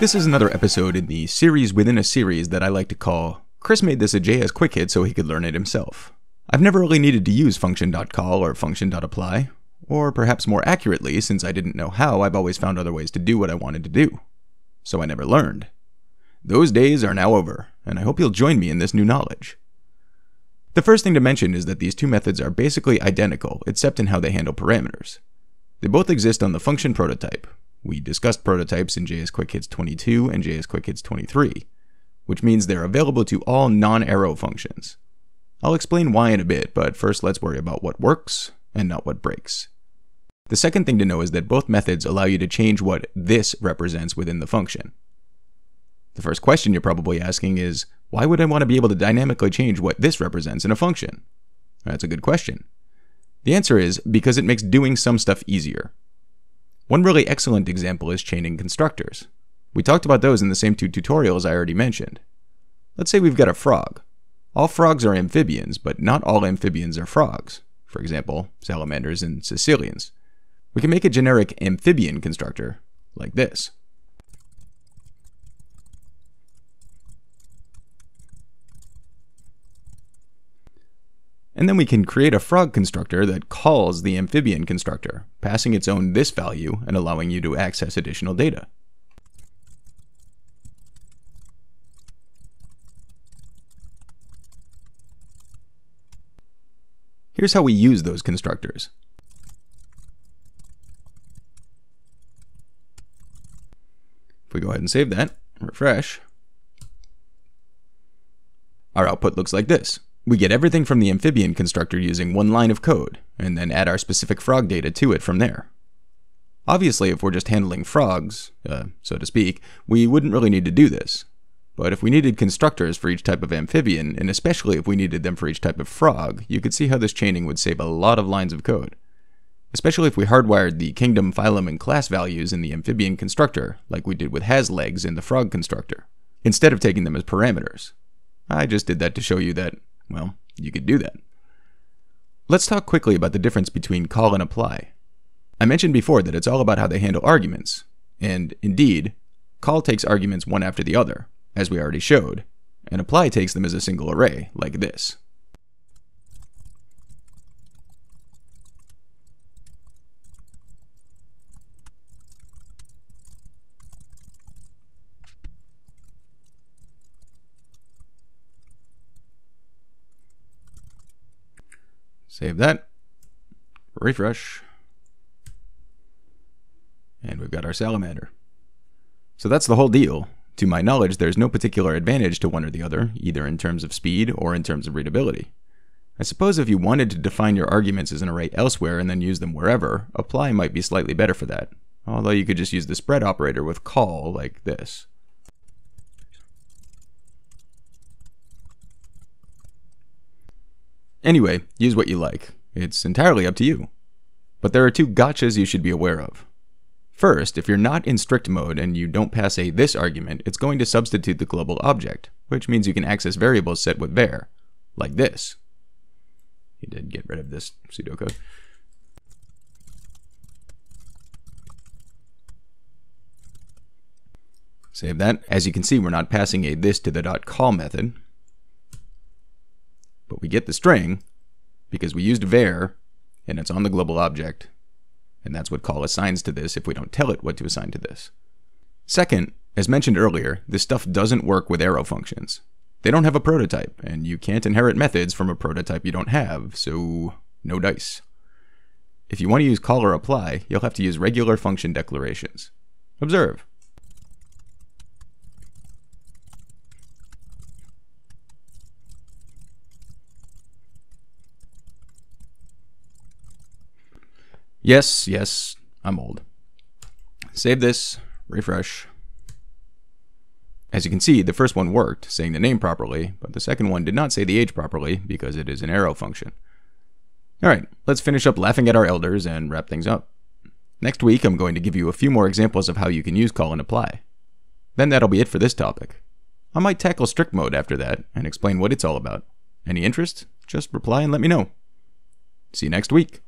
This is another episode in the series within a series that I like to call Chris made this a JS Quick Hit so he could learn it himself. I've never really needed to use function.call or function.apply, or perhaps more accurately, since I didn't know how, I've always found other ways to do what I wanted to do. So I never learned. Those days are now over, and I hope you'll join me in this new knowledge. The first thing to mention is that these two methods are basically identical, except in how they handle parameters. They both exist on the function prototype. We discussed prototypes in JS Quick Hits 22 and JS Quick Hits 23, which means they're available to all non-arrow functions. I'll explain why in a bit, but first let's worry about what works and not what breaks. The second thing to know is that both methods allow you to change what this represents within the function. The first question you're probably asking is, why would I want to be able to dynamically change what this represents in a function? That's a good question. The answer is because it makes doing some stuff easier. One really excellent example is chaining constructors. We talked about those in the same two tutorials I already mentioned. Let's say we've got a frog. All frogs are amphibians, but not all amphibians are frogs. For example, salamanders and Sicilians. We can make a generic amphibian constructor like this. And then we can create a frog constructor that calls the amphibian constructor, passing its own this value and allowing you to access additional data. Here's how we use those constructors. If we go ahead and save that, refresh, our output looks like this. We get everything from the amphibian constructor using one line of code, and then add our specific frog data to it from there. Obviously, if we're just handling frogs, so to speak, we wouldn't really need to do this. But if we needed constructors for each type of amphibian, and especially if we needed them for each type of frog, you could see how this chaining would save a lot of lines of code. Especially if we hardwired the kingdom, phylum, and class values in the amphibian constructor, like we did with has legs in the frog constructor, instead of taking them as parameters. I just did that to show you that, well, you could do that. Let's talk quickly about the difference between call and apply. I mentioned before that it's all about how they handle arguments, and indeed, call takes arguments one after the other, as we already showed, and apply takes them as a single array, like this. Save that, refresh, and we've got our salamander. So that's the whole deal. To my knowledge, there's no particular advantage to one or the other, either in terms of speed or in terms of readability. I suppose if you wanted to define your arguments as an array elsewhere and then use them wherever, apply might be slightly better for that, although you could just use the spread operator with call like this. Anyway, use what you like. It's entirely up to you. But there are two gotchas you should be aware of. First, if you're not in strict mode and you don't pass a this argument, it's going to substitute the global object, which means you can access variables set with var, like this. He did get rid of this pseudocode. Save that. As you can see, we're not passing a this to the .call method. But we get the string because we used var, and it's on the global object, and that's what call assigns to this if we don't tell it what to assign to this. Second, as mentioned earlier, this stuff doesn't work with arrow functions. They don't have a prototype, and you can't inherit methods from a prototype you don't have, so no dice. If you want to use call or apply, you'll have to use regular function declarations. Observe. Yes, I'm old. Save this, refresh. As you can see, the first one worked, saying the name properly, but the second one did not say the age properly because it is an arrow function. All right, let's finish up laughing at our elders and wrap things up. Next week, I'm going to give you a few more examples of how you can use call and apply. Then that'll be it for this topic. I might tackle strict mode after that and explain what it's all about. Any interest? Just reply and let me know. See you next week.